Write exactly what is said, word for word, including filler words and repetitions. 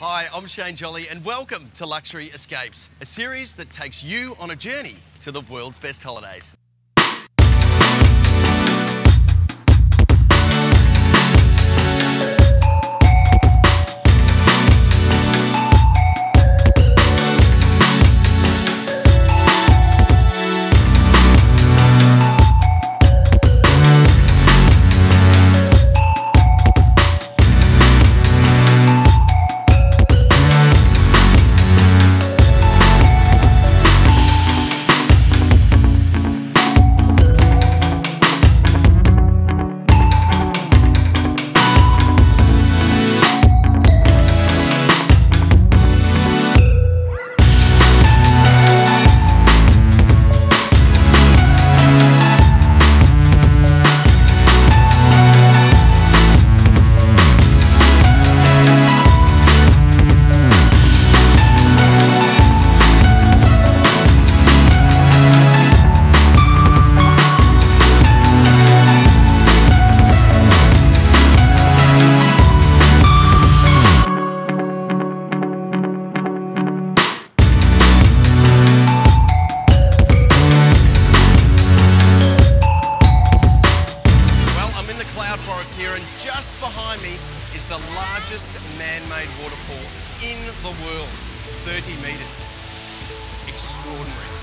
Hi, I'm Shane Jolly and welcome to Luxury Escapes, a series that takes you on a journey to the world's best holidays. Here, and just behind me is the largest man-made waterfall in the world, thirty metres. Extraordinary.